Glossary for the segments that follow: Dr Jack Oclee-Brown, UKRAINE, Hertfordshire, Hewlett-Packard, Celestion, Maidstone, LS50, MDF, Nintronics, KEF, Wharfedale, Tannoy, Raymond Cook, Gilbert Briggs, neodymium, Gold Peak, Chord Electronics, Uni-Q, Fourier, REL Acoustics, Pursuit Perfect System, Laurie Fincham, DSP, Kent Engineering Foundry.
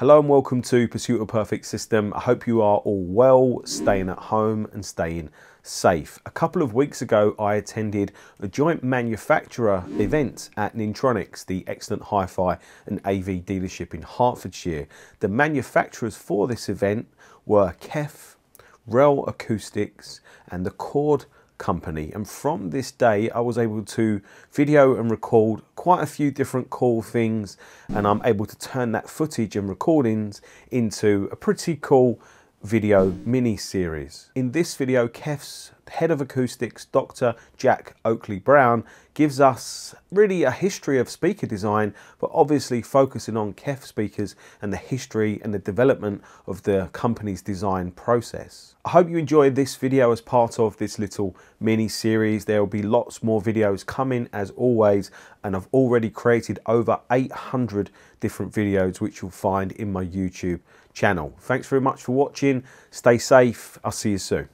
Hello and welcome to Pursuit of Perfect System. I hope you are all well, staying at home and staying safe. A couple of weeks ago, I attended a joint manufacturer event at Nintronics, the excellent hi-fi and AV dealership in Hertfordshire. The manufacturers for this event were KEF, REL Acoustics and the Chord Company, and from this day I was able to video and record quite a few different cool things, and I'm able to turn that footage and recordings into a pretty cool video mini series. In this video, KEF's head of acoustics, Dr Jack Oclee-Brown, gives us really a history of speaker design, but obviously focusing on KEF speakers and the history and the development of the company's design process. I hope you enjoyed this video as part of this little mini series. There will be lots more videos coming as always, and I've already created over 800 different videos which you'll find in my YouTube channel. Thanks very much for watching. Stay safe. I'll see you soon.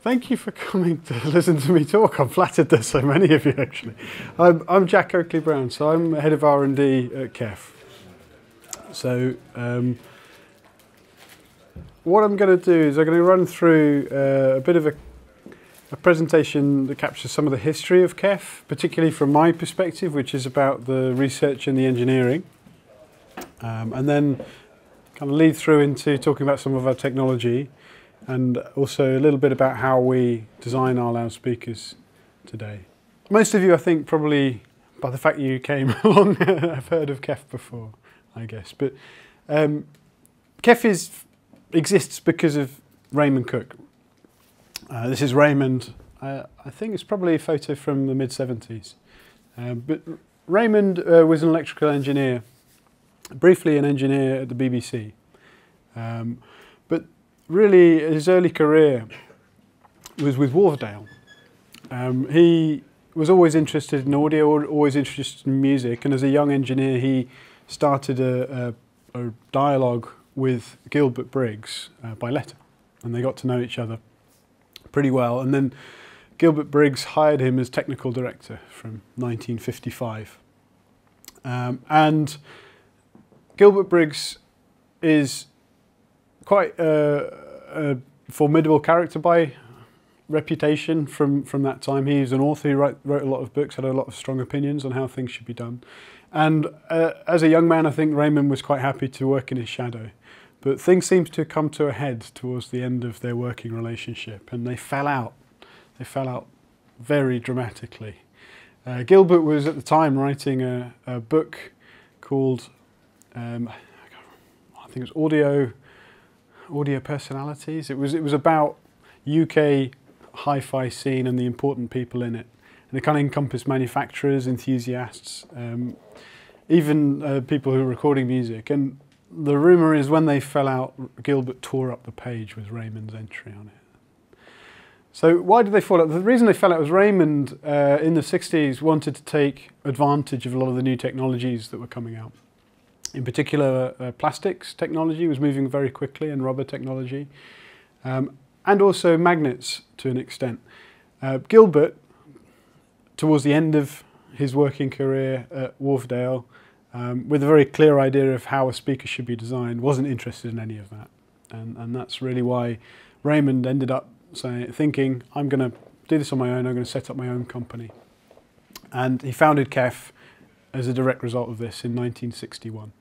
Thank you for coming to listen to me talk. I'm flattered there's so many of you actually. I'm Jack Oclee-Brown, so I'm head of R&D at KEF. So what I'm going to do is I'm going to run through a bit of a presentation that captures some of the history of KEF, particularly from my perspective, which is about the research and the engineering, and then kind of lead through into talking about some of our technology, and also a little bit about how we design our loudspeakers today. Most of you, I think, probably by the fact you came along, have heard of KEF before, I guess. But KEF exists because of Raymond Cook. This is Raymond. I think it's probably a photo from the mid-70s. But Raymond was an electrical engineer, briefly an engineer at the BBC. Really, his early career was with Wharfedale. He was always interested in audio, always interested in music, and as a young engineer he started a dialogue with Gilbert Briggs by letter, and they got to know each other pretty well, and then Gilbert Briggs hired him as technical director from 1955. And Gilbert Briggs is quite a formidable character by reputation from that time. He was an author, he wrote a lot of books, had a lot of strong opinions on how things should be done. And as a young man, I think Raymond was quite happy to work in his shadow. But things seemed to come to a head towards the end of their working relationship, and they fell out. They fell out very dramatically. Gilbert was at the time writing a book called, I think it was Audio Personalities. It was about UK hi-fi scene and the important people in it, and it kind of encompassed manufacturers, enthusiasts, even people who were recording music. And the rumour is when they fell out, Gilbert tore up the page with Raymond's entry on it. So why did they fall out? The reason they fell out was Raymond in the 60s wanted to take advantage of a lot of the new technologies that were coming out. In particular, plastics technology was moving very quickly, and rubber technology, and also magnets to an extent. Gilbert, towards the end of his working career at Wharfedale, with a very clear idea of how a speaker should be designed, wasn't interested in any of that. And that's really why Raymond ended up thinking, I'm going to do this on my own, I'm going to set up my own company. And he founded KEF as a direct result of this in 1961.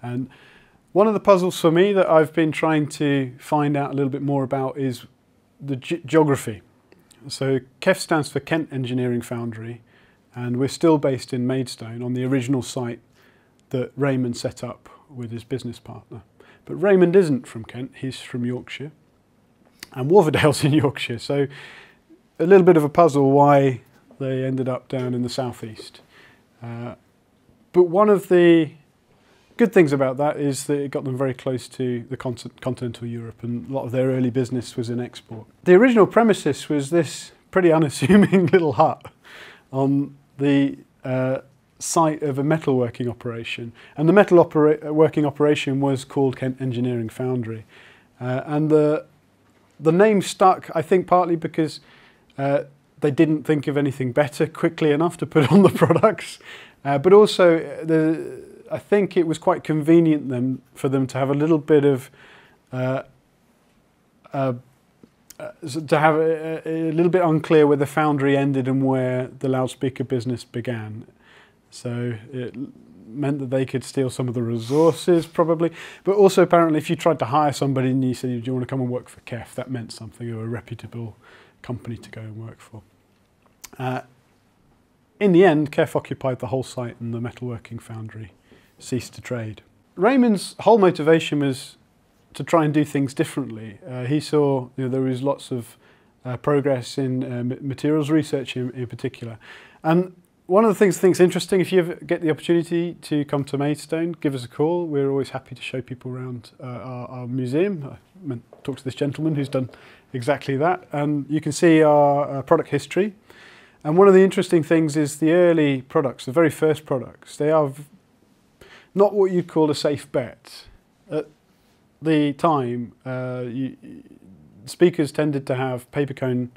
And one of the puzzles for me that I've been trying to find out a little bit more about is the geography. So KEF stands for Kent Engineering Foundry, and we're still based in Maidstone on the original site that Raymond set up with his business partner. But Raymond isn't from Kent, he's from Yorkshire, and Wharfedale's in Yorkshire, so a little bit of a puzzle why they ended up down in the southeast. But one of the good things about that is that it got them very close to the continental Europe, and a lot of their early business was in export. The original premises was this pretty unassuming little hut on the site of a metalworking operation, and the metalworking operation was called Kent Engineering Foundry, and the name stuck, I think, partly because they didn't think of anything better quickly enough to put on the products, but also I think it was quite convenient then for them to have a little bit of to have a little bit unclear where the foundry ended and where the loudspeaker business began. So it meant that they could steal some of the resources probably, but also apparently if you tried to hire somebody and you said, do you want to come and work for KEF, that meant something, or a reputable company to go and work for. In the end, KEF occupied the whole site and the metalworking foundry ceased to trade. Raymond's whole motivation was to try and do things differently. He saw there was lots of progress in materials research in particular. And one of the things I think is interesting, if you ever get the opportunity to come to Maidstone, give us a call. We're always happy to show people around our museum. I meant to talk to this gentleman who's done exactly that. And you can see our product history. And one of the interesting things is the early products, the very first products, they are not what you'd call a safe bet. At the time, speakers tended to have paper cone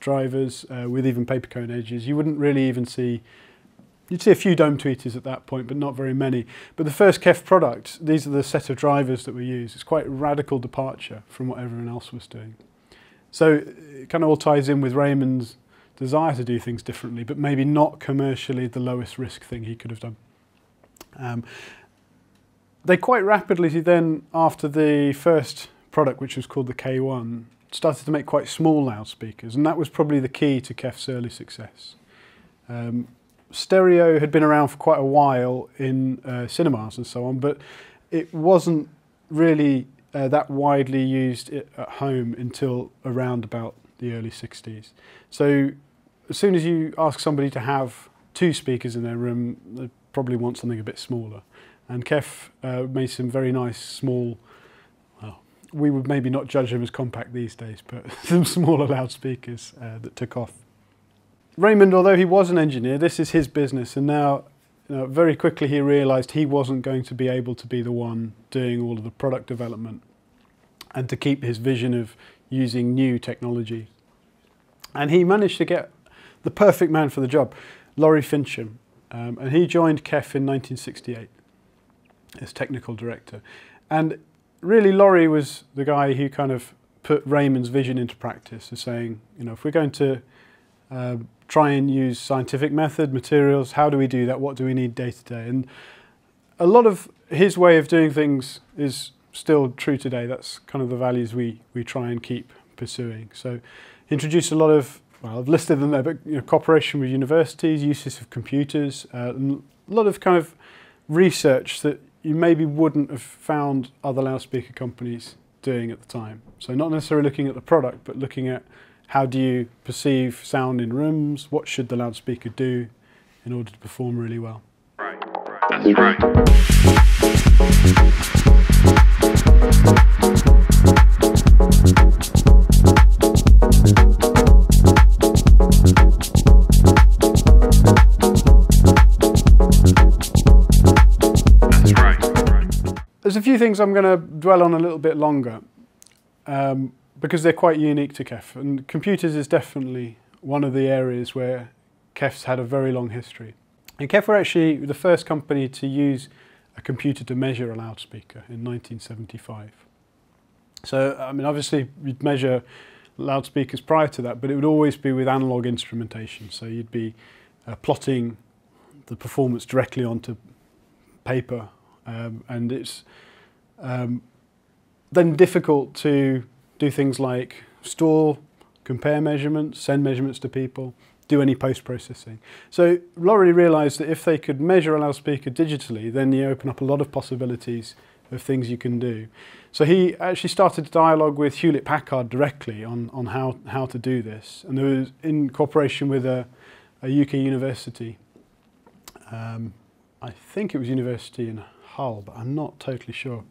drivers with even paper cone edges. You wouldn't really even see, you'd see a few dome tweeters at that point, but not very many. But the first KEF product, these are the set of drivers that we use. It's quite a radical departure from what everyone else was doing. So it kind of all ties in with Raymond's desire to do things differently, but maybe not commercially the lowest risk thing he could have done. They quite rapidly then, after the first product, which was called the K1, started to make quite small loudspeakers, and that was probably the key to KEF's early success. Stereo had been around for quite a while in cinemas and so on, but it wasn't really that widely used at home until around about the early 60s. So as soon as you ask somebody to have two speakers in their room, they probably want something a bit smaller. And KEF made some very nice small, we would maybe not judge them as compact these days, but some smaller loudspeakers that took off. Raymond, although he was an engineer, this is his business, and now very quickly he realised he wasn't going to be able to be the one doing all of the product development and to keep his vision of using new technology. And he managed to get the perfect man for the job, Laurie Fincham, and he joined KEF in 1968 as technical director. And really, Laurie was the guy who kind of put Raymond's vision into practice, as saying, if we're going to try and use scientific method, materials, how do we do that? What do we need day to day? And a lot of his way of doing things is still true today. That's kind of the values we try and keep pursuing. So he introduced a lot of, well, I've listed them there, but cooperation with universities, uses of computers, and a lot of kind of research that you maybe wouldn't have found other loudspeaker companies doing at the time. So not necessarily looking at the product, but looking at how do you perceive sound in rooms, what should the loudspeaker do in order to perform really well. Right, that's right. There's a few things I'm going to dwell on a little bit longer because they're quite unique to KEF, and computers is definitely one of the areas where KEF's had a very long history. And KEF were actually the first company to use a computer to measure a loudspeaker in 1975. So, I mean, obviously you'd measure loudspeakers prior to that, but it would always be with analog instrumentation. So you'd be plotting the performance directly onto paper. And it's then difficult to do things like store, compare measurements, send measurements to people, do any post-processing. So Laurie realised that if they could measure a loudspeaker digitally, then you open up a lot of possibilities of things you can do. So he actually started a dialogue with Hewlett-Packard directly on how to do this, and it was in cooperation with a UK university. I think it was university in Hull, but I'm not totally sure.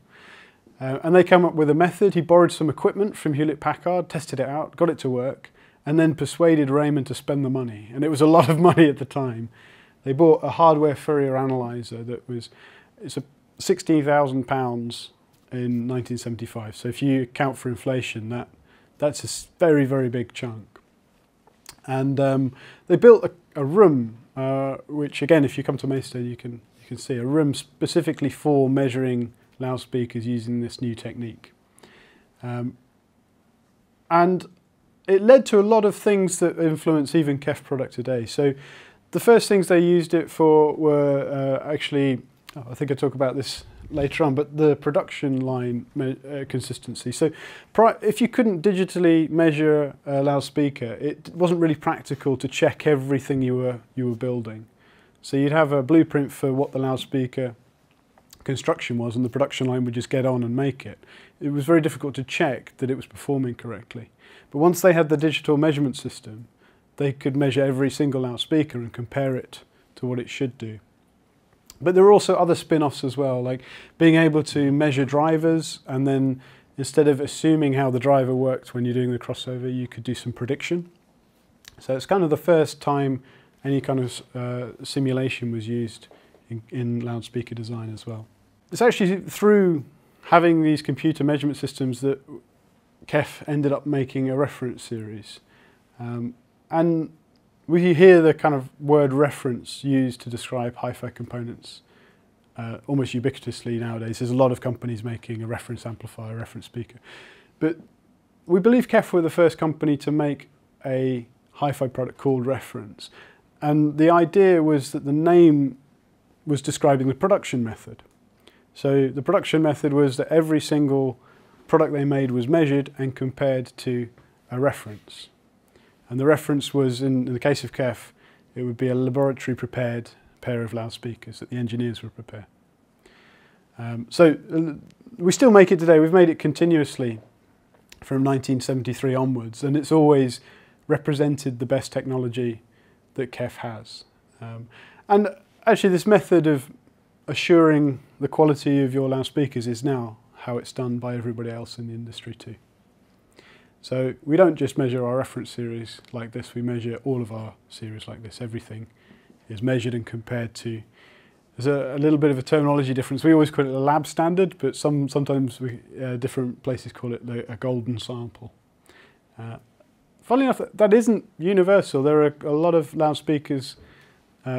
And they came up with a method. He borrowed some equipment from Hewlett-Packard, tested it out, got it to work, and then persuaded Raymond to spend the money. And it was a lot of money at the time. They bought a hardware Fourier analyzer that was, it's a £60,000 in 1975. So if you account for inflation, that's a very, very big chunk. And they built a room, which again, if you come to Maidstone, you can see a room specifically for measuring loudspeakers using this new technique. And it led to a lot of things that influence even KEF product today. So the first things they used it for were actually, I think I'll talk about this later on, but the production line consistency. So if you couldn't digitally measure a loudspeaker, it wasn't really practical to check everything you were building. So you'd have a blueprint for what the loudspeaker construction was, and the production line would just get on and make it. It was very difficult to check that it was performing correctly. But once they had the digital measurement system, they could measure every single loudspeaker and compare it to what it should do. But there are also other spin-offs as well, like being able to measure drivers, and then instead of assuming how the driver worked when you're doing the crossover, you could do some prediction. So it's kind of the first time any kind of simulation was used in loudspeaker design as well. It's actually through having these computer measurement systems that KEF ended up making a reference series. And we hear the kind of word reference used to describe hi-fi components almost ubiquitously nowadays. There's a lot of companies making a reference amplifier, a reference speaker. But we believe KEF were the first company to make a hi-fi product called reference. And the idea was that the name was describing the production method. So the production method was that every single product they made was measured and compared to a reference. And the reference was, in the case of KEF, it would be a laboratory prepared pair of loudspeakers that the engineers would prepare. So we still make it today. We've made it continuously from 1973 onwards, and it's always represented the best technology that KEF has. And actually this method of assuring the quality of your loudspeakers is now how it's done by everybody else in the industry too. So we don't just measure our reference series like this, we measure all of our series like this. Everything is measured and compared to. There's a little bit of a terminology difference. We always call it a lab standard, but sometimes different places call it a golden sample. Funnily enough, that isn't universal. There are a lot of loudspeakers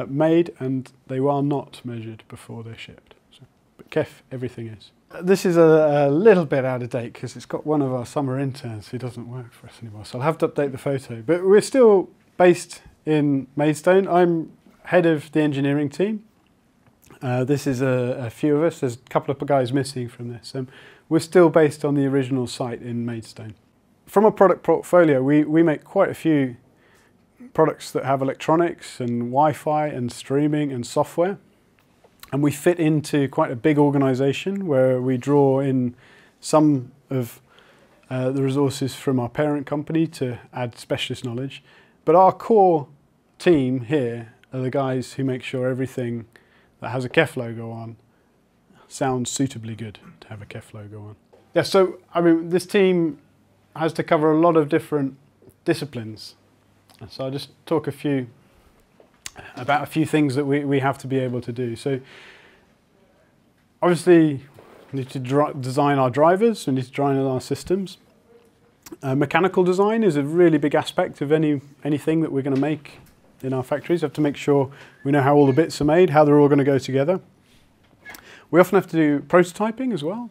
made and they are not measured before they're shipped. So, but KEF, everything is. This is a little bit out of date because it's got one of our summer interns who doesn't work for us anymore, so I'll have to update the photo. But we're still based in Maidstone. I'm head of the engineering team. This is a few of us. There's a couple of guys missing from this. We're still based on the original site in Maidstone. From a product portfolio, we make quite a few products that have electronics and Wi-Fi and streaming and software. And we fit into quite a big organisation where we draw in some of the resources from our parent company to add specialist knowledge. But our core team here are the guys who make sure everything that has a KEF logo on sounds suitably good to have a KEF logo on. Yeah, so I mean, this team has to cover a lot of different disciplines. So I'll just talk about a few things that we have to be able to do. So obviously we need to design our drivers, we need to design our systems. Mechanical design is a really big aspect of anything that we're going to make in our factories. We have to make sure we know how all the bits are made, how they're all going to go together. We often have to do prototyping as well.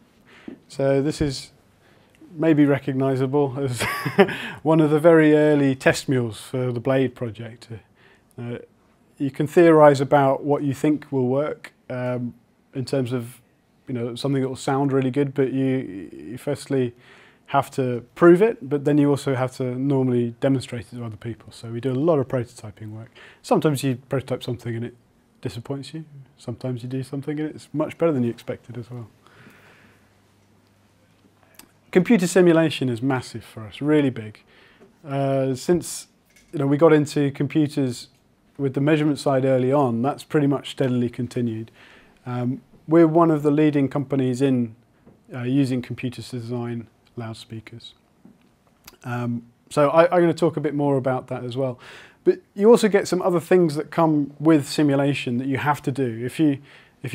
So this is maybe recognisable as one of the very early test mules for the Blade project. You can theorise about what you think will work in terms of, you know, something that will sound really good, but you firstly have to prove it, but then you also have to normally demonstrate it to other people. So we do a lot of prototyping work. Sometimes you prototype something and it disappoints you. Sometimes you do something and it's much better than you expected as well. Computer simulation is massive for us, really big. Since, you know, we got into computers with the measurement side early on, that's pretty much steadily continued. We're one of the leading companies in using computers to design loudspeakers. So I'm going to talk a bit more about that as well. But you also get some other things that come with simulation that you have to do. If you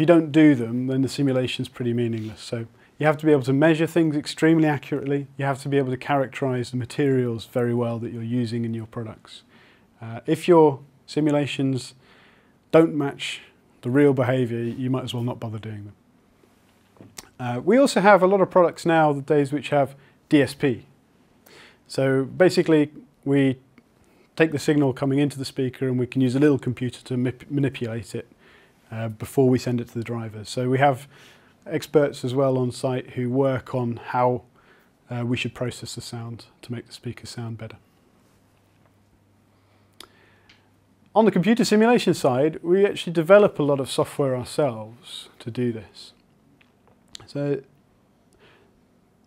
don't do them, then the simulation's pretty meaningless. So you have to be able to measure things extremely accurately. You have to be able to characterize the materials very well that you're using in your products. If your simulations don't match the real behavior, you might as well not bother doing them. We also have a lot of products now the days which have DSP. So basically we take the signal coming into the speaker and we can use a little computer to manipulate it before we send it to the driver. So we have experts as well on site who work on how we should process the sound to make the speaker sound better. On the computer simulation side, we actually develop a lot of software ourselves to do this. So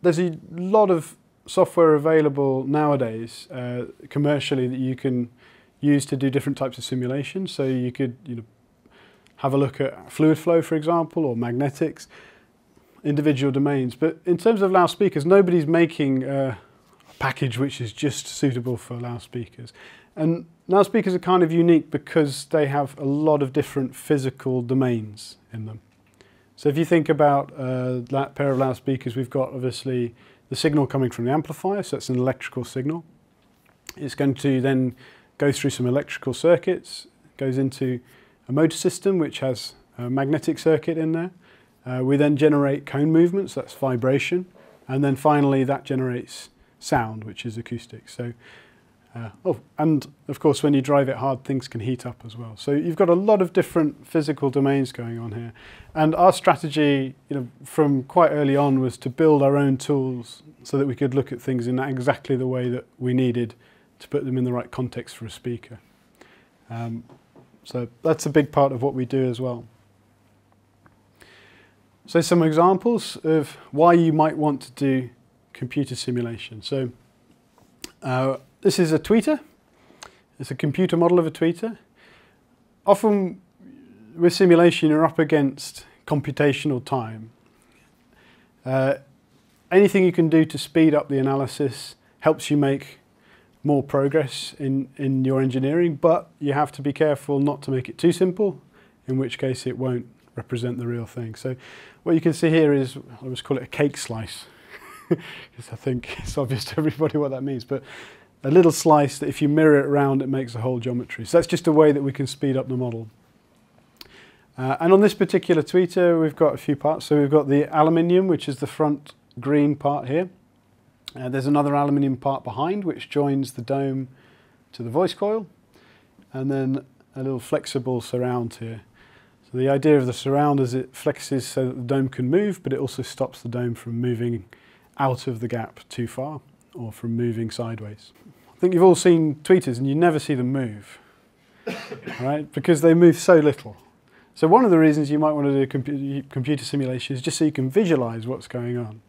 there's a lot of software available nowadays commercially that you can use to do different types of simulation. So you could have a look at fluid flow, for example, or magnetics, individual domains. But in terms of loudspeakers, nobody's making a package which is just suitable for loudspeakers. And loudspeakers are kind of unique because they have a lot of different physical domains in them. So if you think about that pair of loudspeakers, we've got obviously the signal coming from the amplifier, so it's an electrical signal. It's going to then go through some electrical circuits, goes into a motor system which has a magnetic circuit in there. We then generate cone movements, that's vibration, and then finally that generates sound, which is acoustic. So, and of course when you drive it hard, things can heat up as well. So you've got a lot of different physical domains going on here. And our strategy from quite early on was to build our own tools so that we could look at things in exactly the way that we needed to put them in the right context for a speaker. So that's a big part of what we do as well. So some examples of why you might want to do computer simulation. So this is a tweeter. It's a computer model of a tweeter. Often with simulation you're up against computational time. Anything you can do to speed up the analysis helps you make more progress in your engineering, but you have to be careful not to make it too simple, in which case it won't represent the real thing. So what you can see here is, I always call it a cake slice, because I think it's obvious to everybody what that means, but a little slice that if you mirror it around, it makes a whole geometry. So that's just a way that we can speed up the model. And on this particular tweeter, we've got a few parts. So we've got the aluminium, which is the front green part here. There's another aluminium part behind, which joins the dome to the voice coil. And then a little flexible surround here. So the idea of the surround is it flexes so that the dome can move, but it also stops the dome from moving out of the gap too far, or from moving sideways. I think you've all seen tweeters and you never see them move, right? Because they move so little. So one of the reasons you might want to do computer simulation is just so you can visualize what's going on.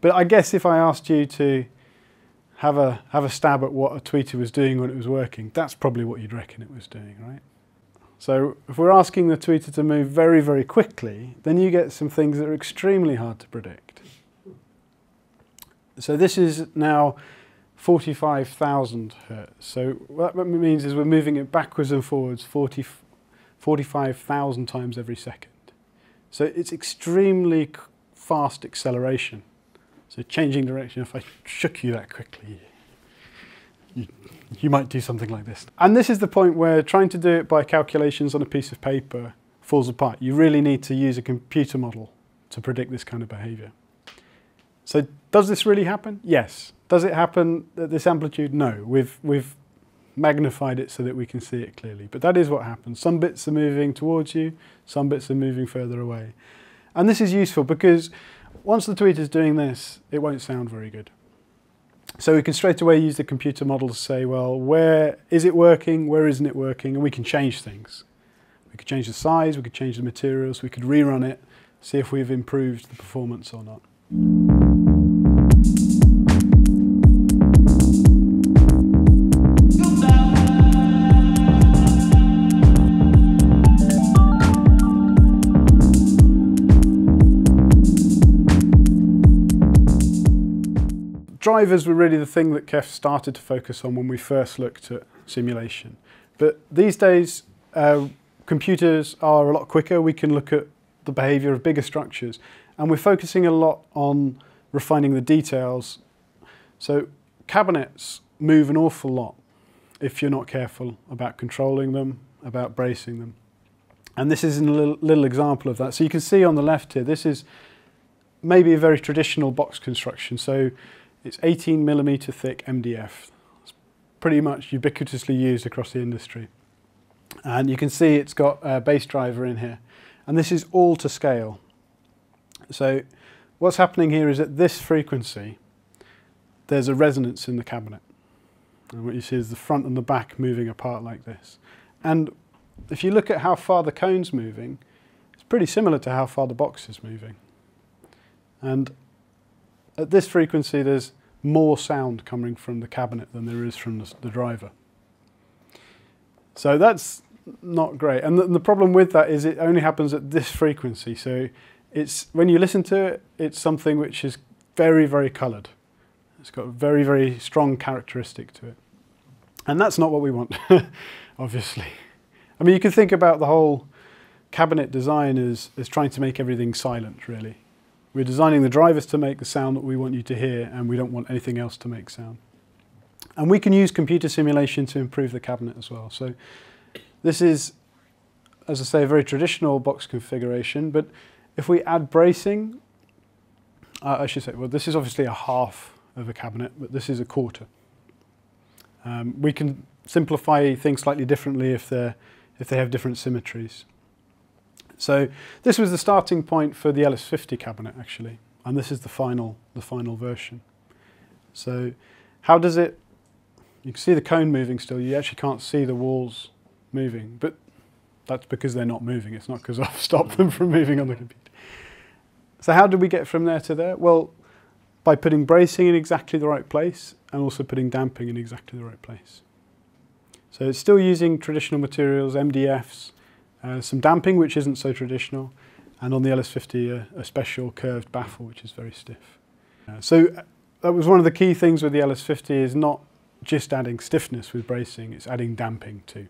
But I guess if I asked you to have a stab at what a tweeter was doing when it was working, that's probably what you'd reckon it was doing, right? So if we're asking the tweeter to move very, very quickly, then you get some things that are extremely hard to predict. So this is now 45,000 hertz. So what that means is we're moving it backwards and forwards 45,000 times every second. So it's extremely fast acceleration. So changing direction, if I shook you that quickly, you might do something like this. And this is the point where trying to do it by calculations on a piece of paper falls apart. You really need to use a computer model to predict this kind of behavior. So does this really happen? Yes. Does it happen at this amplitude? No. We've magnified it so that we can see it clearly. But that is what happens. Some bits are moving towards you, some bits are moving further away. And this is useful because once the tweeter is doing this, it won't sound very good. So we can straight away use the computer model to say, well, where is it working? Where isn't it working? And we can change things. We could change the size, we could change the materials, we could rerun it, see if we've improved the performance or not. Drivers were really the thing that KEF started to focus on when we first looked at simulation. But these days, computers are a lot quicker. We can look at the behavior of bigger structures, and we're focusing a lot on refining the details. So cabinets move an awful lot if you're not careful about controlling them, about bracing them. And this is a little example of that. So you can see on the left here, this is maybe a very traditional box construction. So it's 18 millimeter thick MDF. It's pretty much ubiquitously used across the industry. And you can see it's got a bass driver in here. And this is all to scale. So what's happening here is at this frequency, there's a resonance in the cabinet. And what you see is the front and the back moving apart like this. And if you look at how far the cone's moving, it's pretty similar to how far the box is moving. And at this frequency, there's more sound coming from the cabinet than there is from the driver. So that's not great. And the problem with that is it only happens at this frequency. So it's, when you listen to it, it's something which is very, very coloured. It's got a very, very strong characteristic to it. And that's not what we want, obviously. I mean, you can think about the whole cabinet design as trying to make everything silent, really. We're designing the drivers to make the sound that we want you to hear, and we don't want anything else to make sound. And we can use computer simulation to improve the cabinet as well. So this is, as I say, a very traditional box configuration, but if we add bracing, I should say, well, this is obviously a half of a cabinet, but this is a quarter. We can simplify things slightly differently if they have different symmetries. So this was the starting point for the LS50 cabinet, actually, and this is the final version. So how does it? You can see the cone moving still. You actually can't see the walls moving, but that's because they're not moving. It's not because I've stopped them from moving on the computer. So how did we get from there to there? Well, by putting bracing in exactly the right place and also putting damping in exactly the right place. So it's still using traditional materials, MDFs. Some damping, which isn't so traditional, and on the LS50 a special curved baffle, which is very stiff. So that was one of the key things with the LS50, is not just adding stiffness with bracing, it's adding damping too.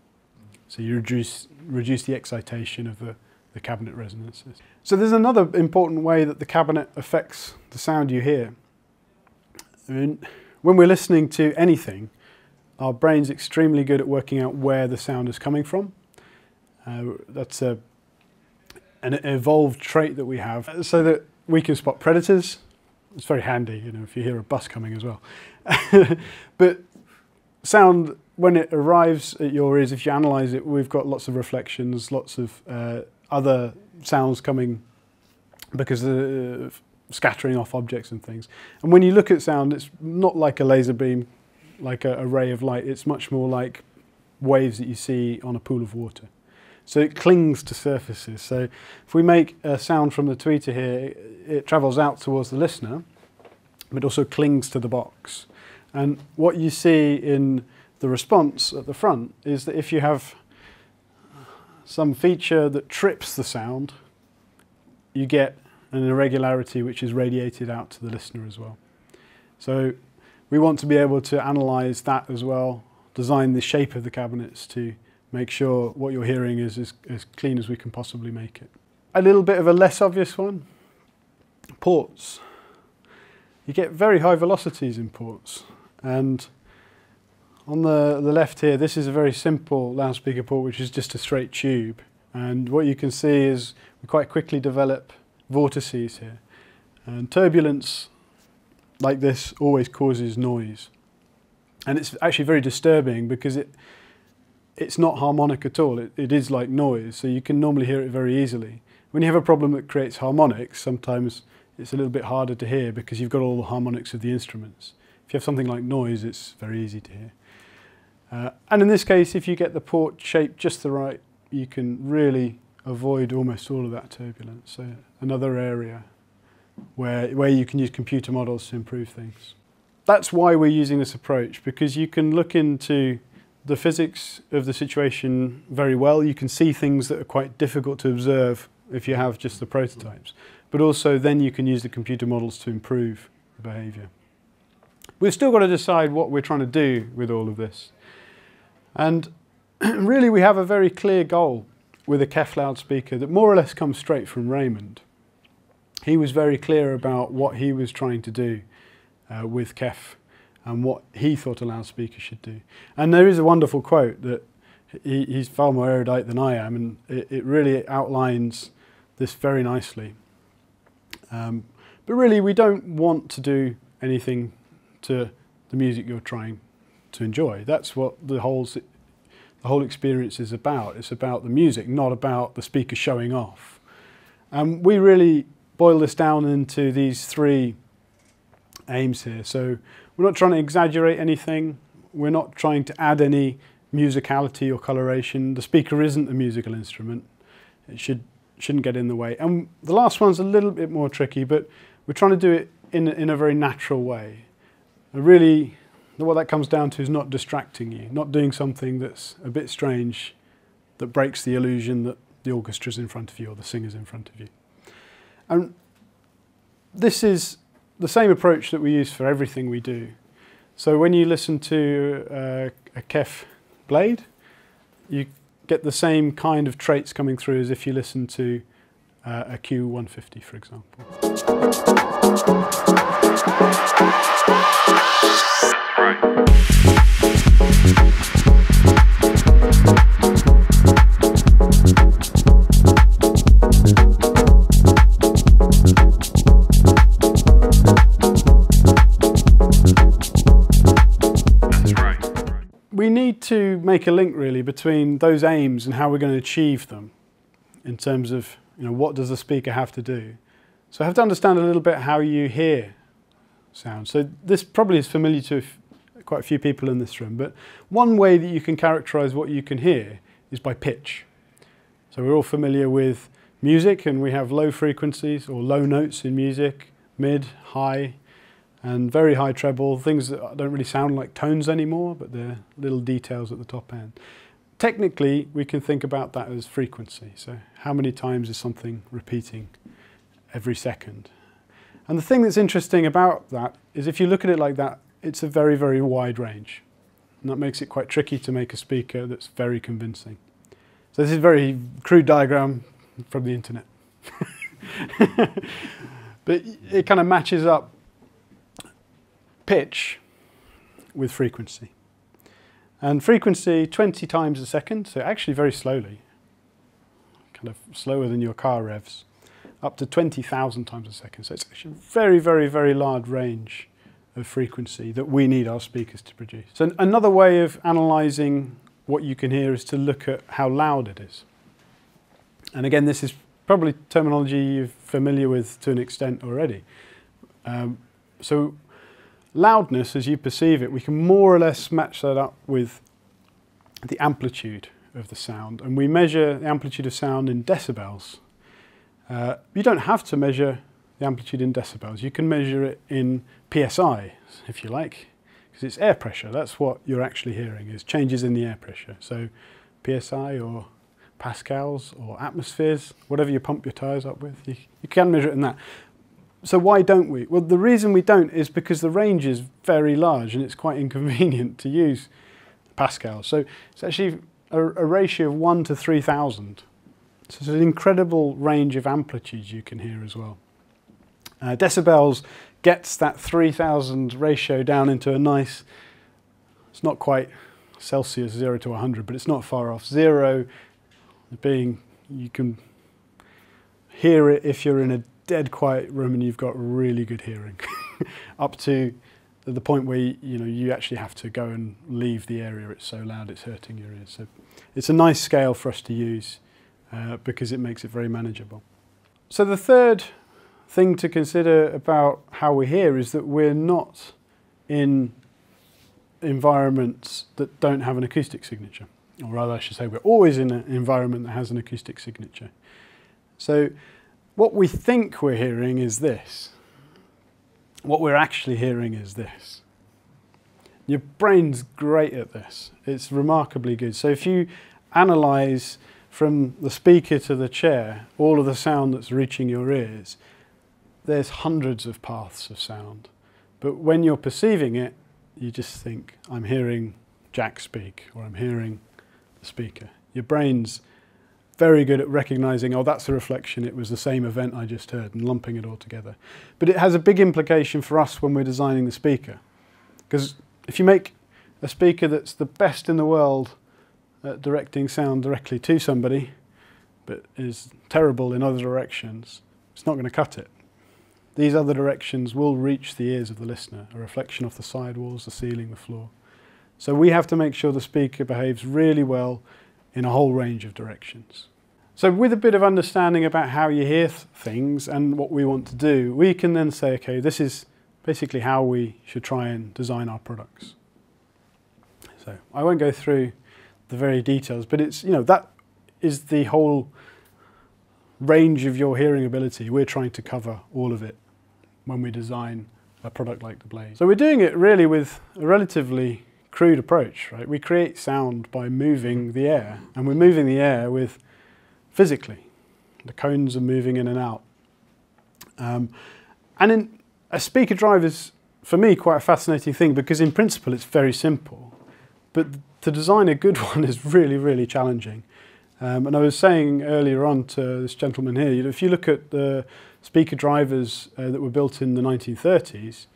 So you reduce the excitation of the cabinet resonances. So there's another important way that the cabinet affects the sound you hear. I mean, when we're listening to anything, our brain's extremely good at working out where the sound is coming from. That's an evolved trait that we have, so that we can spot predators. It's very handy, you know, if you hear a bus coming as well. But sound, when it arrives at your ears, if you analyse it, we've got lots of reflections, lots of other sounds coming because of scattering off objects and things. And when you look at sound, it's not like a laser beam, like a ray of light. It's much more like waves that you see on a pool of water. So it clings to surfaces. So if we make a sound from the tweeter here, it travels out towards the listener, but also clings to the box. And what you see in the response at the front is that if you have some feature that trips the sound, you get an irregularity which is radiated out to the listener as well. So we want to be able to analyze that as well, design the shape of the cabinets to make sure what you're hearing is as clean as we can possibly make it. A little bit of a less obvious one, ports. You get very high velocities in ports. And on the left here, this is a very simple loudspeaker port, which is just a straight tube. And what you can see is we quite quickly develop vortices here. And turbulence like this always causes noise. And it's actually very disturbing because it's not harmonic at all, it is like noise, so you can normally hear it very easily. When you have a problem that creates harmonics, sometimes it's a little bit harder to hear because you've got all the harmonics of the instruments. If you have something like noise, it's very easy to hear. And in this case, if you get the port shape just the right, you can really avoid almost all of that turbulence. So another area where you can use computer models to improve things. That's why we're using this approach, because you can look into the physics of the situation very well. You can see things that are quite difficult to observe if you have just the prototypes, but also then you can use the computer models to improve the behaviour. We've still got to decide what we're trying to do with all of this. And really we have a very clear goal with a KEF loudspeaker that more or less comes straight from Raymond. He was very clear about what he was trying to do with KEF and what he thought a loudspeaker should do. And there is a wonderful quote that he's far more erudite than I am, and it really outlines this very nicely. But really we don't want to do anything to the music you're trying to enjoy. That's what the whole experience is about. It's about the music, not about the speaker showing off. And we really boil this down into these three aims here. So we're not trying to exaggerate anything. We're not trying to add any musicality or coloration. The speaker isn't a musical instrument. It shouldn't get in the way. And the last one's a little bit more tricky, but we're trying to do it in a very natural way. And really, what that comes down to is not distracting you, not doing something that's a bit strange that breaks the illusion that the orchestra's in front of you or the singer's in front of you. And this is the same approach that we use for everything we do. So when you listen to a KEF blade, you get the same kind of traits coming through as if you listen to a Q150, for example. To make a link really between those aims and how we're going to achieve them in terms of, you know, what does the speaker have to do. So I have to understand a little bit how you hear sound. So this probably is familiar to quite a few people in this room, but one way that you can characterize what you can hear is by pitch. So we're all familiar with music, and we have low frequencies or low notes in music, mid, high, and very high treble, things that don't really sound like tones anymore, but they're little details at the top end. Technically, we can think about that as frequency. So how many times is something repeating every second? And the thing that's interesting about that is if you look at it like that, it's a very, very wide range. And that makes it quite tricky to make a speaker that's very convincing. So this is a very crude diagram from the internet. But it kind of matches up pitch with frequency. And frequency 20 times a second, so actually very slowly, kind of slower than your car revs, up to 20,000 times a second. So it's actually a very, very, very large range of frequency that we need our speakers to produce. So another way of analysing what you can hear is to look at how loud it is. And again, this is probably terminology you're familiar with to an extent already. So loudness, as you perceive it, we can more or less match that up with the amplitude of the sound. And we measure the amplitude of sound in decibels. You don't have to measure the amplitude in decibels. You can measure it in PSI, if you like, because it's air pressure. That's what you're actually hearing, is changes in the air pressure. So PSI or pascals or atmospheres, whatever you pump your tires up with, you can measure it in that. So why don't we? Well, the reason we don't is because the range is very large and it's quite inconvenient to use pascals. So it's actually a ratio of 1 to 3,000. So it's an incredible range of amplitudes you can hear as well. Decibels gets that 3,000 ratio down into a nice, it's not quite Celsius, 0 to 100, but it's not far off. 0 being you can hear it if you're in a dead quiet room and you've got really good hearing, up to the point where you actually have to go and leave the area. It's so loud it's hurting your ears. So it's a nice scale for us to use because it makes it very manageable. So the third thing to consider about how we hear is that we're not in environments that don't have an acoustic signature, or rather I should say we're always in an environment that has an acoustic signature. So what we think we're hearing is this. What we're actually hearing is this. Your brain's great at this. It's remarkably good. So if you analyse from the speaker to the chair all of the sound that's reaching your ears, there's hundreds of paths of sound. But when you're perceiving it, you just think, I'm hearing Jack speak, or I'm hearing the speaker. Your brain's very good at recognizing, oh, that's a reflection, it was the same event I just heard, and lumping it all together. But it has a big implication for us when we're designing the speaker. Because if you make a speaker that's the best in the world at directing sound directly to somebody, but is terrible in other directions, it's not going to cut it. These other directions will reach the ears of the listener, a reflection off the sidewalls, the ceiling, the floor. So we have to make sure the speaker behaves really well in a whole range of directions. So with a bit of understanding about how you hear things and what we want to do, we can then say, okay, this is basically how we should try and design our products. So I won't go through the very details, but it's, you know, that is the whole range of your hearing ability. We're trying to cover all of it when we design a product like the Blaze. So we're doing it really with a relatively crude approach, right? We create sound by moving the air, and we're moving the air with physically. The cones are moving in and out. And in a speaker drive is, for me, quite a fascinating thing, because in principle it's very simple, but to design a good one is really, really challenging. And I was saying earlier on to this gentleman here, you know, if you look at the speaker drivers that were built in the 1930s,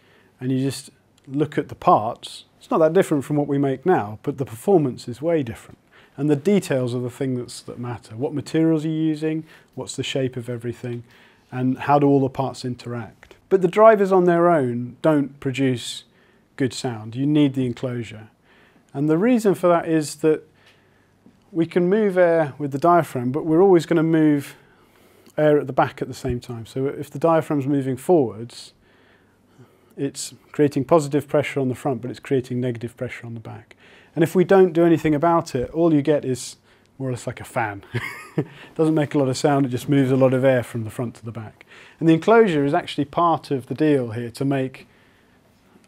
and you just look at the parts, it's not that different from what we make now, but the performance is way different. And the details are the thing that matter. What materials are you using? What's the shape of everything? And how do all the parts interact? But the drivers on their own don't produce good sound. You need the enclosure. And the reason for that is that we can move air with the diaphragm, but we're always going to move air at the back at the same time. So if the diaphragm's moving forwards, it's creating positive pressure on the front, but it's creating negative pressure on the back. And if we don't do anything about it, all you get is more or less like a fan. It doesn't make a lot of sound, it just moves a lot of air from the front to the back. And the enclosure is actually part of the deal here to make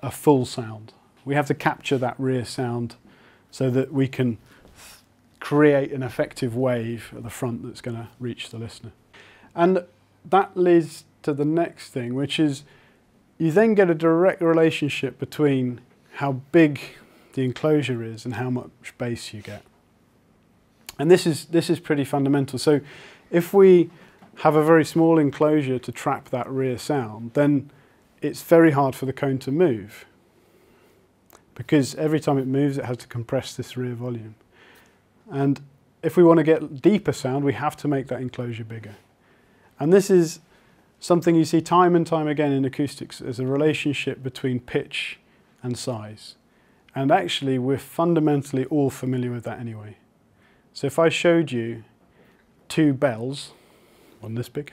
a full sound. We have to capture that rear sound so that we can create an effective wave at the front that's going to reach the listener. And that leads to the next thing, which is you then get a direct relationship between how big the enclosure is and how much bass you get. And this is pretty fundamental. So if we have a very small enclosure to trap that rear sound, then it's very hard for the cone to move, because every time it moves, it has to compress this rear volume. And if we want to get deeper sound, we have to make that enclosure bigger. And this is something you see time and time again in acoustics, as a relationship between pitch and size. And actually, we're fundamentally all familiar with that anyway. So if I showed you two bells, one this big,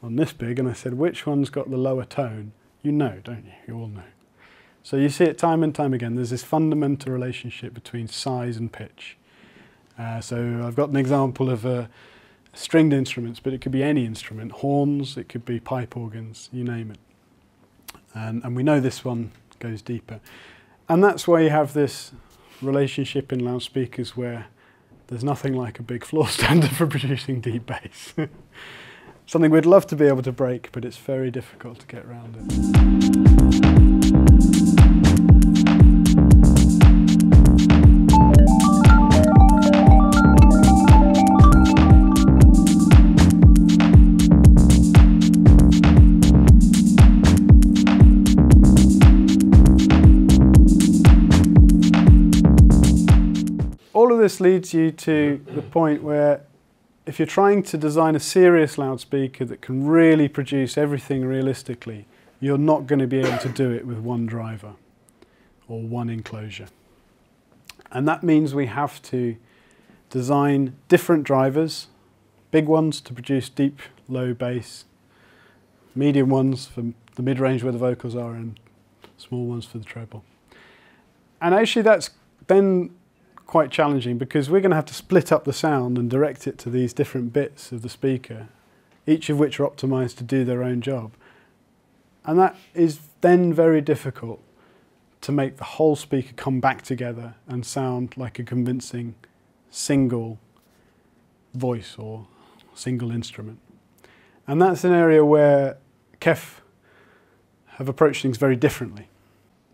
one this big, and I said, which one's got the lower tone? You know, don't you? You all know. So you see it time and time again. There's this fundamental relationship between size and pitch. So I've got an example of stringed instruments, but it could be any instrument. Horns, it could be pipe organs, you name it. And we know this one goes deeper. And that's why you have this relationship in loudspeakers where there's nothing like a big floor standard for producing deep bass. Something we'd love to be able to break, but it's very difficult to get around it. This leads you to the point where if you're trying to design a serious loudspeaker that can really produce everything realistically, you're not going to be able to do it with one driver or one enclosure. And that means we have to design different drivers, big ones to produce deep, low bass, medium ones for the mid-range where the vocals are, and small ones for the treble. And actually that's then quite challenging, because we're going to have to split up the sound and direct it to these different bits of the speaker, each of which are optimized to do their own job. And that is then very difficult to make the whole speaker come back together and sound like a convincing single voice or single instrument. And that's an area where KEF have approached things very differently.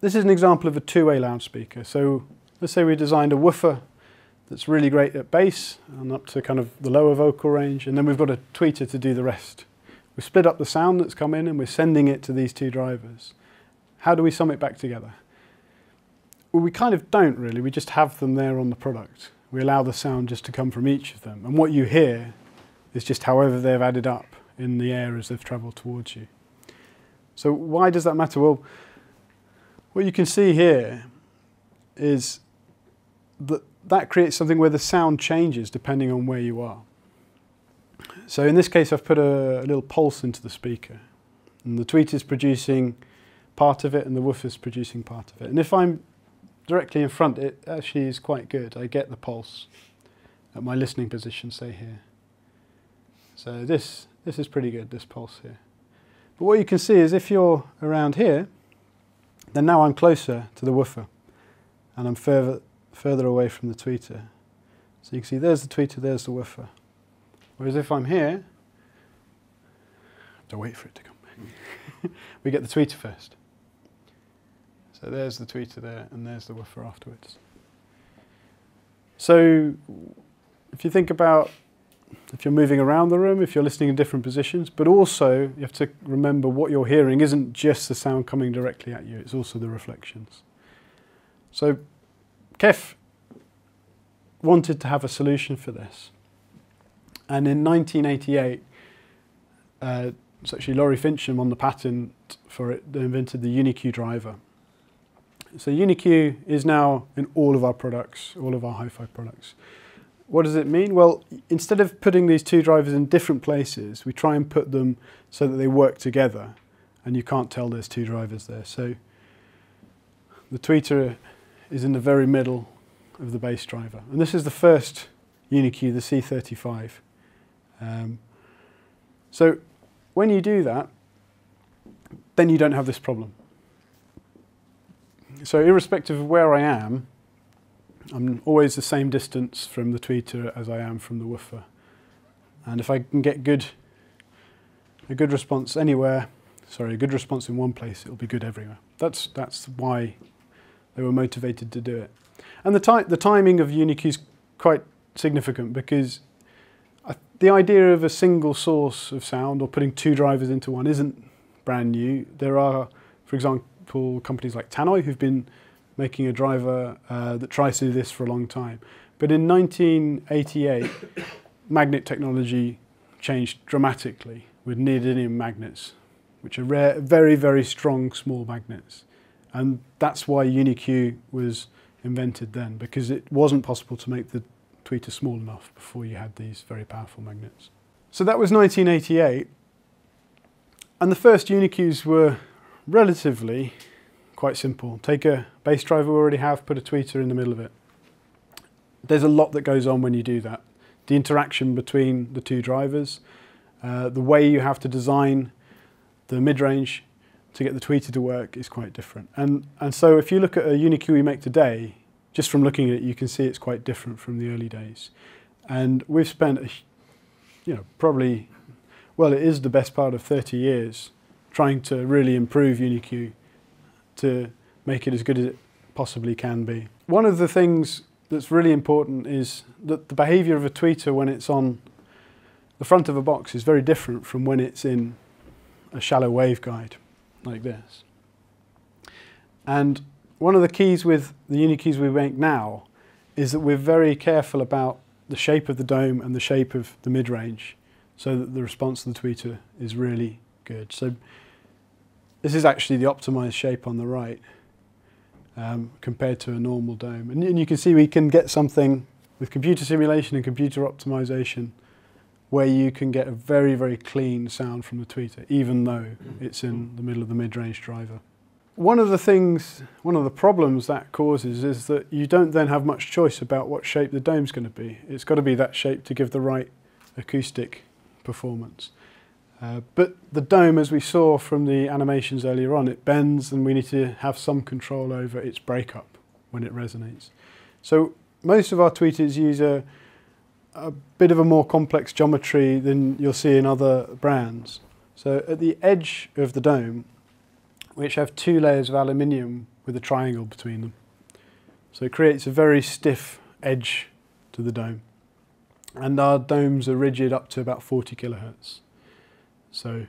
This is an example of a two-way loudspeaker. So Let's say we designed a woofer that's really great at bass and up to kind of the lower vocal range, and then we've got a tweeter to do the rest. We've split up the sound that's come in and we're sending it to these two drivers. How do we sum it back together? Well, we kind of don't really, we just have them there on the product. We allow the sound just to come from each of them, and what you hear is just however they've added up in the air as they've travelled towards you. So why does that matter? Well, what you can see here is that that creates something where the sound changes depending on where you are. So in this case I've put a little pulse into the speaker, and the tweeter's producing part of it and the woofer's producing part of it. And if I'm directly in front, it actually is quite good. I get the pulse at my listening position, say here. So this is pretty good, this pulse here. But what you can see is if you're around here, then now I'm closer to the woofer and I'm further away from the tweeter. So you can see there's the tweeter, there's the woofer. Whereas if I'm here, I have to wait for it to come back. We get the tweeter first. So there's the tweeter there and there's the woofer afterwards. So if you think about if you're moving around the room, if you're listening in different positions, but also you have to remember what you're hearing isn't just the sound coming directly at you, it's also the reflections. So KEF wanted to have a solution for this. And in 1988, it's actually Laurie Fincham on the patent for it that invented the Uni-Q driver. So Uni-Q is now in all of our products, all of our hi-fi products. What does it mean? Well, instead of putting these two drivers in different places, we try and put them so that they work together and you can't tell there's two drivers there. So the tweeter is in the very middle of the bass driver. And this is the first Uni-Q, the C35. So when you do that, then you don't have this problem. So irrespective of where I am, I'm always the same distance from the tweeter as I am from the woofer. And if I can get a good response anywhere, sorry, a good response in one place, it'll be good everywhere. That's why they were motivated to do it. And the timing of Uni-Q is quite significant because the idea of a single source of sound or putting two drivers into one isn't brand new. There are, for example, companies like Tannoy who've been making a driver that tries to do this for a long time. But in 1988, magnet technology changed dramatically with neodymium magnets, which are rare, very, very strong small magnets. And that's why Uni-Q was invented then, because it wasn't possible to make the tweeter small enough before you had these very powerful magnets. So that was 1988, and the first Uni-Qs were relatively quite simple. Take a bass driver we already have, put a tweeter in the middle of it. There's a lot that goes on when you do that. The interaction between the two drivers, the way you have to design the mid-range to get the tweeter to work is quite different. And so if you look at a Uni-Q we make today, just from looking at it you can see it's quite different from the early days. And we've spent, probably, well, it is the best part of 30 years trying to really improve Uni-Q to make it as good as it possibly can be. One of the things that's really important is that the behaviour of a tweeter when it's on the front of a box is very different from when it's in a shallow waveguide like this. And one of the keys with the Uni-Qs we make now is that we're very careful about the shape of the dome and the shape of the mid-range so that the response to the tweeter is really good. So this is actually the optimised shape on the right compared to a normal dome. And you can see we can get something with computer simulation and computer optimisation where you can get a very, very clean sound from the tweeter, even though it's in the middle of the mid-range driver. One of the problems that causes is that you don't then have much choice about what shape the dome's going to be. It's got to be that shape to give the right acoustic performance. But the dome, as we saw from the animations earlier on, it bends and we need to have some control over its breakup when it resonates. So most of our tweeters use a bit of a more complex geometry than you'll see in other brands. So at the edge of the dome, we actually have two layers of aluminium with a triangle between them. So it creates a very stiff edge to the dome. And our domes are rigid up to about 40 kilohertz. So,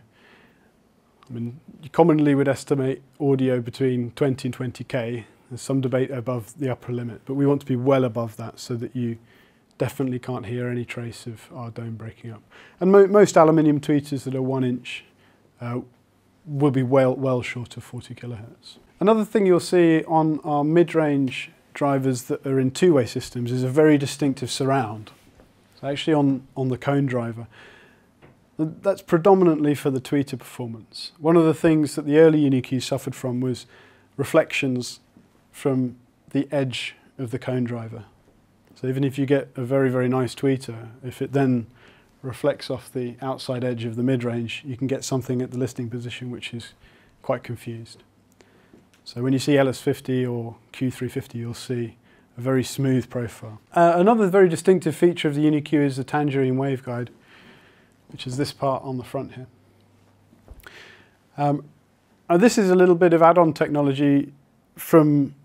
I mean, you commonly would estimate audio between 20 and 20K. There's some debate above the upper limit, but we want to be well above that so that you definitely can't hear any trace of our dome breaking up. And most aluminium tweeters that are 1 inch will be well short of 40 kilohertz. Another thing you'll see on our mid-range drivers that are in two-way systems is a very distinctive surround. So actually on the cone driver, that's predominantly for the tweeter performance. One of the things that the early Uni-Q suffered from was reflections from the edge of the cone driver. So even if you get a very nice tweeter, if it then reflects off the outside edge of the mid-range, you can get something at the listening position which is quite confused. So when you see LS50 or Q350, you'll see a very smooth profile. Another very distinctive feature of the Uni-Q is the tangerine waveguide, which is this part on the front here. This is a little bit of add-on technology from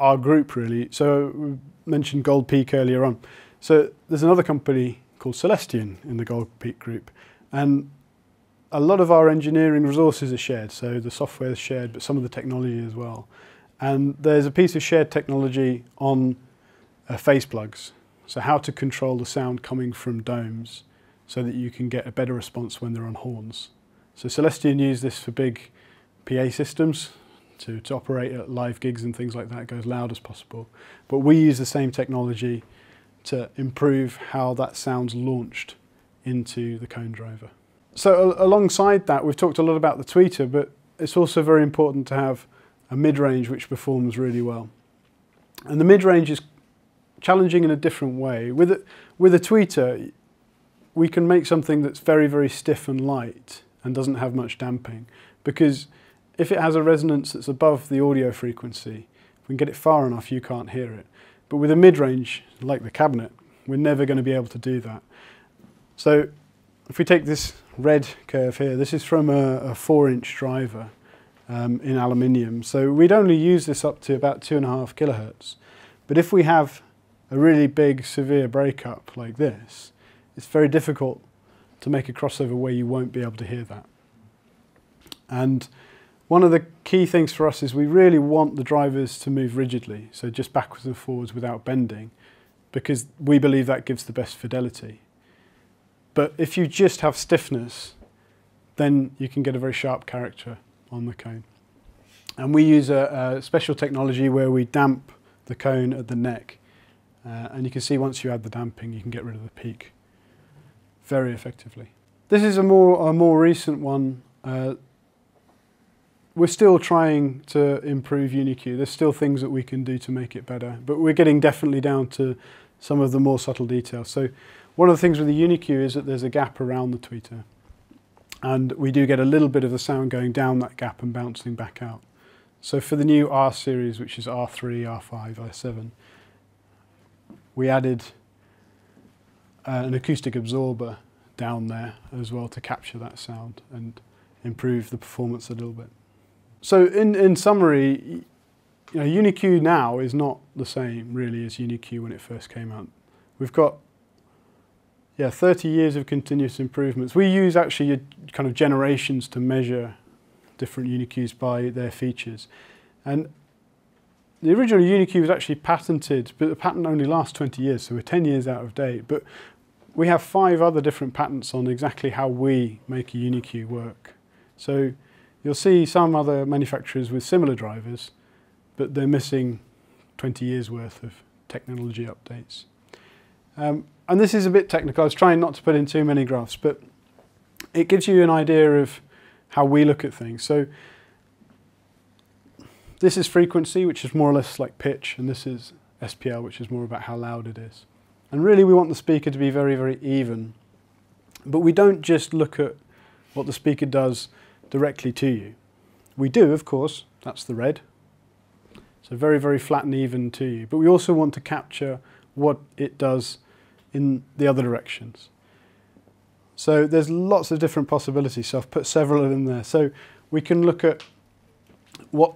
our group, really. So we mentioned Gold Peak earlier on. So there's another company called Celestion in the Gold Peak group, and a lot of our engineering resources are shared. So the software is shared, but some of the technology as well. And there's a piece of shared technology on face plugs. So how to control the sound coming from domes so that you can get a better response when they're on horns. So Celestion use this for big PA systems to operate at live gigs and things like that. It goes loud as possible. But we use the same technology to improve how that sound's launched into the cone driver. So alongside that, we've talked a lot about the tweeter, but it's also very important to have a mid-range which performs really well. And the mid-range is challenging in a different way. With a tweeter, we can make something that's very stiff and light and doesn't have much damping, because if it has a resonance that's above the audio frequency, if we can get it far enough, you can't hear it. But with a mid-range, like the cabinet, we're never going to be able to do that. So if we take this red curve here, this is from a 4-inch driver in aluminium. So we'd only use this up to about 2.5 kilohertz. But if we have a really big, severe breakup like this, it's very difficult to make a crossover where you won't be able to hear that. And one of the key things for us is we really want the drivers to move rigidly, so just backwards and forwards without bending, because we believe that gives the best fidelity. But if you just have stiffness, then you can get a very sharp character on the cone. And we use a special technology where we damp the cone at the neck. And you can see once you add the damping, you can get rid of the peak very effectively. This is a more recent one. We're still trying to improve Uni-Q. There's still things that we can do to make it better, but we're getting definitely down to some of the more subtle details. So one of the things with the Uni-Q is that there's a gap around the tweeter, and we do get a little bit of the sound going down that gap and bouncing back out. So for the new R series, which is R3, R5, R7, we added an acoustic absorber down there as well to capture that sound and improve the performance a little bit. So in summary, you know, Uni-Q now is not the same really as Uni-Q when it first came out. We've got 30 years of continuous improvements. We use actually kind of generations to measure different Uni-Qs by their features. And the original Uni-Q was actually patented, but the patent only lasts 20 years, so we're 10 years out of date. But we have 5 other different patents on exactly how we make a Uni-Q work. So you'll see some other manufacturers with similar drivers, but they're missing 20 years worth of technology updates. And this is a bit technical. I was trying not to put in too many graphs, but it gives you an idea of how we look at things. So this is frequency, which is more or less like pitch, and this is SPL, which is more about how loud it is. And really we want the speaker to be very even. But we don't just look at what the speaker does directly to you. We do, of course, that's the red. So very flat and even to you. But we also want to capture what it does in the other directions. So there's lots of different possibilities, so I've put several of them there. So we can look at what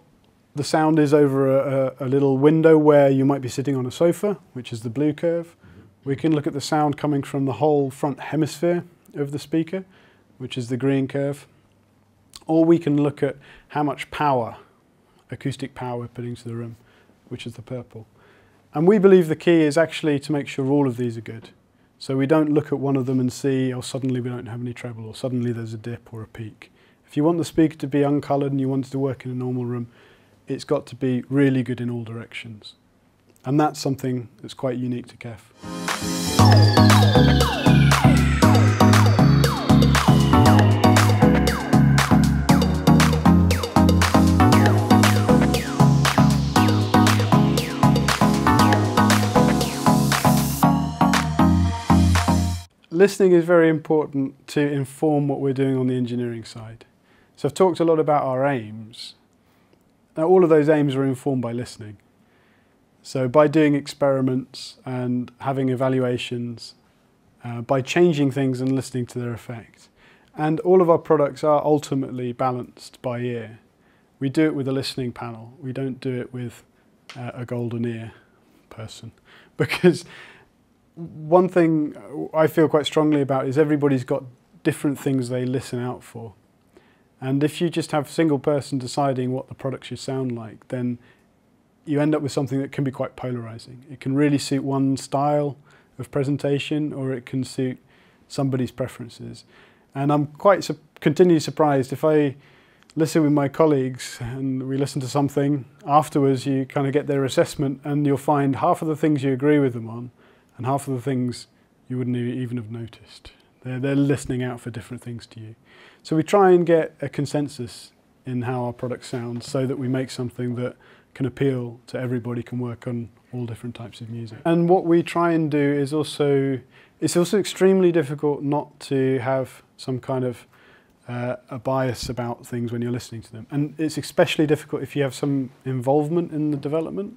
The sound is over a little window where you might be sitting on a sofa, which is the blue curve. We can look at the sound coming from the whole front hemisphere of the speaker, which is the green curve. Or we can look at how much power, acoustic power, we're putting into the room, which is the purple. And we believe the key is actually to make sure all of these are good. So we don't look at one of them and see, oh, suddenly we don't have any treble, or suddenly there's a dip or a peak. If you want the speaker to be uncoloured and you want it to work in a normal room, it's got to be really good in all directions. And that's something that's quite unique to KEF. Listening is very important to inform what we're doing on the engineering side. So I've talked a lot about our aims. Now all of those aims are informed by listening. So by doing experiments and having evaluations, by changing things and listening to their effect. And all of our products are ultimately balanced by ear. We do it with a listening panel. We don't do it with a golden ear person, because one thing I feel quite strongly about is everybody's got different things they listen out for. And if you just have a single person deciding what the product should sound like, then you end up with something that can be quite polarizing. It can really suit one style of presentation, or it can suit somebody's preferences. And I'm quite continually surprised if I listen with my colleagues and we listen to something, afterwards you kind of get their assessment and you'll find half of the things you agree with them on, and half of the things you wouldn't even have noticed. They're listening out for different things to you. So we try and get a consensus in how our product sounds so that we make something that can appeal to everybody, can work on all different types of music. And what we try and do is also, it's also extremely difficult not to have some kind of a bias about things when you're listening to them. And it's especially difficult if you have some involvement in the development.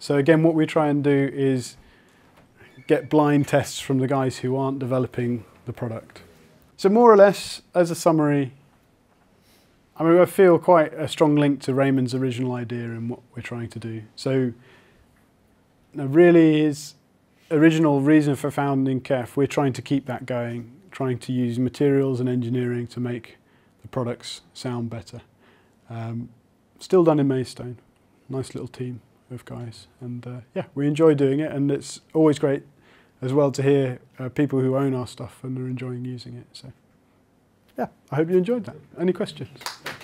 So again, what we try and do is get blind tests from the guys who aren't developing the product. So more or less, as a summary, I mean, I feel quite a strong link to Raymond's original idea and what we're trying to do. So really his original reason for founding KEF, we're trying to keep that going, trying to use materials and engineering to make the products sound better. Still done in Maidstone, nice little team of guys, and yeah, we enjoy doing it, and it's always great as well to hear people who own our stuff and are enjoying using it. So yeah, I hope you enjoyed that. Any questions?